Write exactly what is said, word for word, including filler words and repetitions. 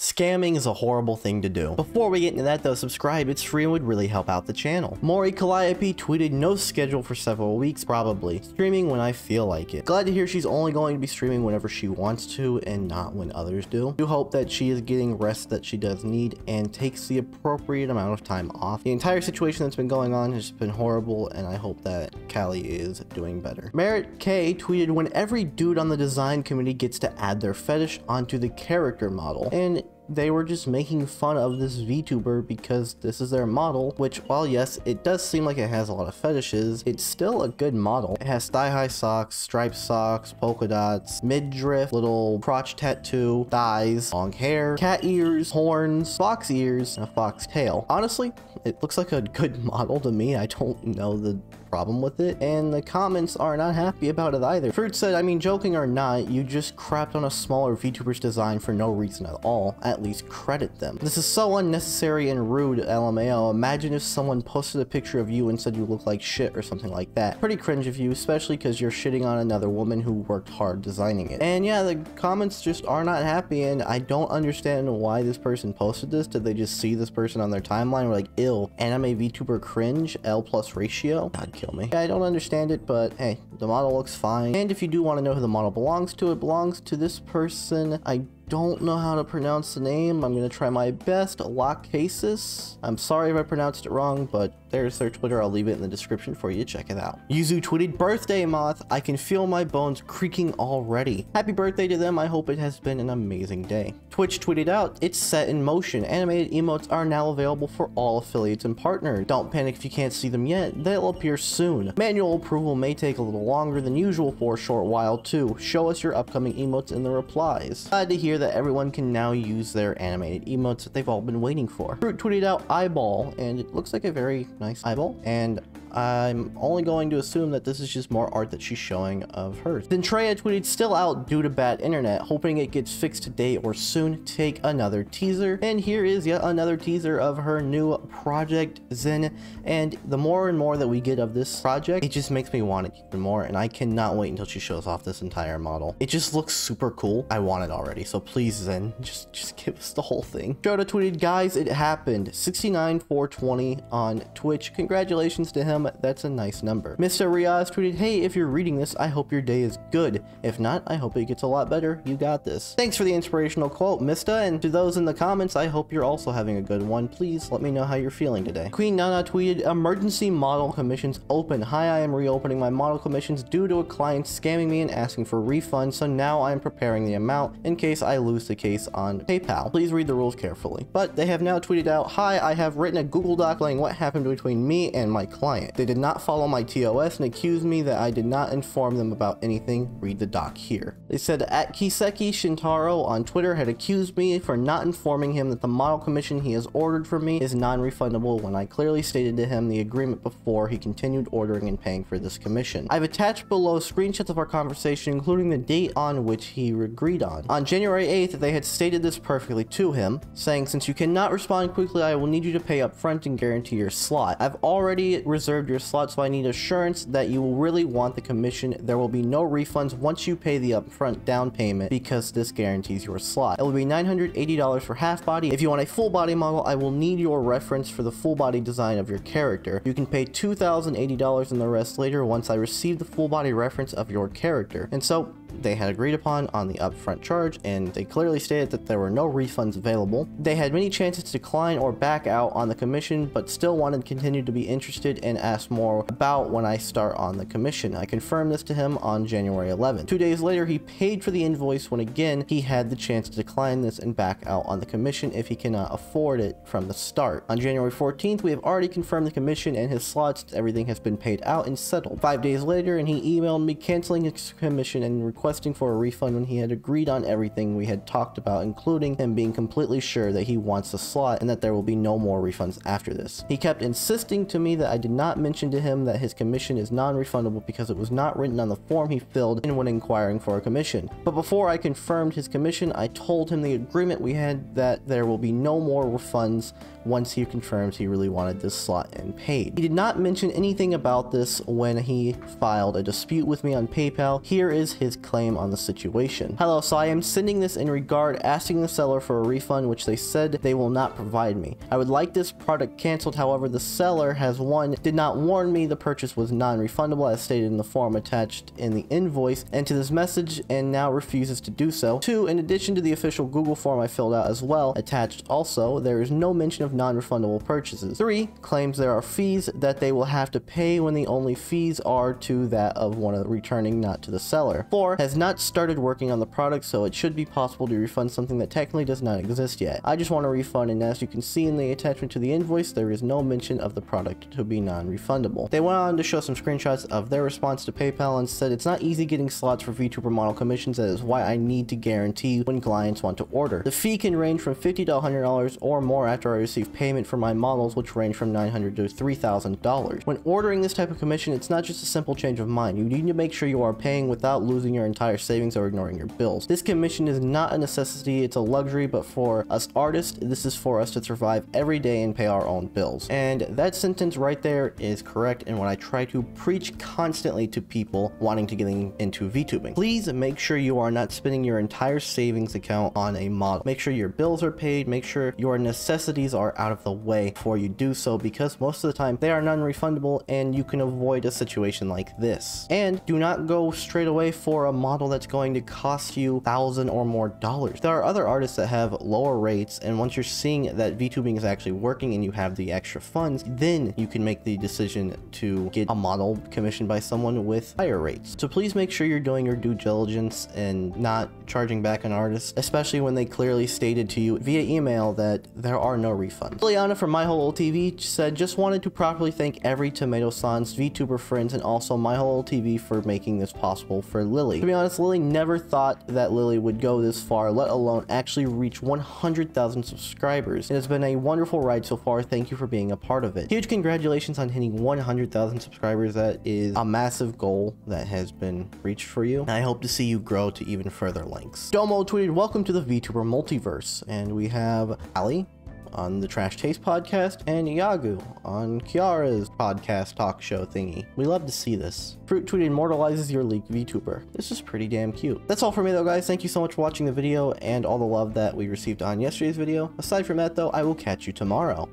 Scamming is a horrible thing to do. Before we get into that though, subscribe, it's free and would really help out the channel. Mori Calliope tweeted no schedule for several weeks, probably streaming when I feel like it. Glad to hear she's only going to be streaming whenever she wants to and not when others do. Do hope that she is getting rest that she does need and takes the appropriate amount of time off. The entire situation that's been going on has been horrible and I hope that Callie is doing better. Merit K tweeted when every dude on the design committee gets to add their fetish onto the character model, and they were just making fun of this VTuber because this is their model, which, while yes, it does seem like it has a lot of fetishes, it's still a good model. It has thigh-high socks, striped socks, polka dots, midriff, little crotch tattoo, thighs, long hair, cat ears, horns, fox ears, and a fox tail. Honestly, it looks like a good model to me. I don't know the problem with it, and the comments are not happy about it either. Froot said, I mean, joking or not, you just crapped on a smaller VTuber's design for no reason at all. At least credit them. This is so unnecessary and rude, L M A O. Imagine if someone posted a picture of you and said you look like shit or something like that. Pretty cringe of you, especially because you're shitting on another woman who worked hard designing it. And yeah, the comments just are not happy, and I don't understand why this person posted this. Did they just see this person on their timeline? We're like, ill, anime VTuber cringe, L plus ratio? God, kill me. Yeah, I don't understand it, but hey, the model looks fine. And if you do want to know who the model belongs to, it belongs to this person. I don't know how to pronounce the name. I'm gonna try my best. Lachesis. I'm sorry if I pronounced it wrong, but there's their Twitter. I'll leave it in the description for you to check it out. Yuzu tweeted, birthday moth, I can feel my bones creaking already. Happy birthday to them. I hope it has been an amazing day. Twitch tweeted out, it's set in motion. Animated emotes are now available for all affiliates and partners. Don't panic if you can't see them yet. They'll appear soon. Manual approval may take a little longer than usual for a short while too. Show us your upcoming emotes in the replies. Glad to hear that everyone can now use their animated emotes that they've all been waiting for. Froot tweeted out eyeball, and it looks like a very nice eyeball, and I'm only going to assume that this is just more art that she's showing of hers. Then Treya tweeted, still out due to bad internet, hoping it gets fixed today or soon. Take another teaser. And here is yet another teaser of her new project, Zen. And the more and more that we get of this project, it just makes me want it even more. And I cannot wait until she shows off this entire model. It just looks super cool. I want it already. So please, Zen, just, just give us the whole thing. Jota tweeted, guys, it happened. sixty-nine four twenty on Twitch. Congratulations to him. That's a nice number. Mister Riaz tweeted, hey, if you're reading this, I hope your day is good. If not, I hope it gets a lot better. You got this. Thanks for the inspirational quote, Mister, and to those in the comments, I hope you're also having a good one. Please let me know how you're feeling today. Queen Nana tweeted, emergency model commissions open. Hi, I am reopening my model commissions due to a client scamming me and asking for refunds, so now I am preparing the amount in case I lose the case on PayPal. Please read the rules carefully. But they have now tweeted out, hi, I have written a Google Doc laying what happened between me and my client. They did not follow my T O S and accused me that I did not inform them about anything. Read the doc here. They said at Kiseki Shintaro on Twitter had accused me for not informing him that the model commission he has ordered from me is non-refundable when I clearly stated to him the agreement before he continued ordering and paying for this commission. I've attached below screenshots of our conversation, including the date on which he agreed on. On January eighth, they had stated this perfectly to him, saying, since you cannot respond quickly, I will need you to pay up front and guarantee your slot. I've already reserved your slot, so I need assurance that you will really want the commission. There will be no refunds once you pay the upfront down payment because this guarantees your slot. It will be nine hundred eighty dollars for half body. If you want a full body model, I will need your reference for the full body design of your character. You can pay two thousand eighty dollars and the rest later once I receive the full body reference of your character. And so they had agreed upon on the upfront charge, and they clearly stated that there were no refunds available. They had many chances to decline or back out on the commission, but still wanted to continue to be interested and ask more about when I start on the commission. I confirmed this to him on January eleventh. Two days later, he paid for the invoice when again, he had the chance to decline this and back out on the commission if he cannot afford it from the start. On January fourteenth, we have already confirmed the commission and his slots. Everything has been paid out and settled. Five days later, and he emailed me canceling his commission and requesting for a refund when he had agreed on everything we had talked about, including him being completely sure that he wants the slot and that there will be no more refunds after this. He kept insisting to me that I did not mention to him that his commission is non-refundable because it was not written on the form he filled in when inquiring for a commission. But before I confirmed his commission, I told him the agreement we had that there will be no more refunds once he confirms he really wanted this slot and paid. He did not mention anything about this when he filed a dispute with me on PayPal. Here is his claim. claim on the situation. Hello, so I am sending this in regard asking the seller for a refund, which they said they will not provide me. I would like this product cancelled, however the seller has one did not warn me the purchase was non-refundable as stated in the form attached in the invoice and to this message and now refuses to do so. Two, in addition to the official Google form I filled out as well, attached also, there is no mention of non-refundable purchases. Three, claims there are fees that they will have to pay when the only fees are to that of one of the returning, not to the seller. Four, has not started working on the product, so it should be possible to refund something that technically does not exist yet. I just want a refund, and as you can see in the attachment to the invoice, there is no mention of the product to be non-refundable. They went on to show some screenshots of their response to PayPal and said, it's not easy getting slots for VTuber model commissions, that is why I need to guarantee when clients want to order. The fee can range from fifty to one hundred dollars or more after I receive payment for my models, which range from nine hundred to three thousand dollars. When ordering this type of commission, it's not just a simple change of mind. You need to make sure you are paying without losing your entire savings or ignoring your bills. This commission is not a necessity, it's a luxury, but for us artists, this is for us to survive every day and pay our own bills. And that sentence right there is correct and what I try to preach constantly to people wanting to get into VTubing. Please make sure you are not spending your entire savings account on a model. Make sure your bills are paid, make sure your necessities are out of the way before you do so, because most of the time they are non-refundable and you can avoid a situation like this. And do not go straight away for a model that's going to cost you thousand or more dollars. There are other artists that have lower rates, and once you're seeing that VTubing is actually working and you have the extra funds, then you can make the decision to get a model commissioned by someone with higher rates. So please make sure you're doing your due diligence and not charging back an artist, especially when they clearly stated to you via email that there are no refunds. Liliana from My Whole Old T V said, just wanted to properly thank every Tomato-san's VTuber friends and also My Whole Old T V for making this possible for Lily. To be honest, Lily never thought that Lily would go this far, let alone actually reach one hundred thousand subscribers. It has been a wonderful ride so far. Thank you for being a part of it. Huge congratulations on hitting one hundred thousand subscribers. That is a massive goal that has been reached for you. And I hope to see you grow to even further lengths. Domo tweeted, welcome to the VTuber multiverse. And we have Ali on the Trash Taste podcast and Yagu on Kiara's podcast talk show thingy. We love to see this. Froot tweet immortalizes your leaked VTuber. This is pretty damn cute. That's all for me though, guys. Thank you so much for watching the video and all the love that we received on yesterday's video. Aside from that though, I will catch you tomorrow.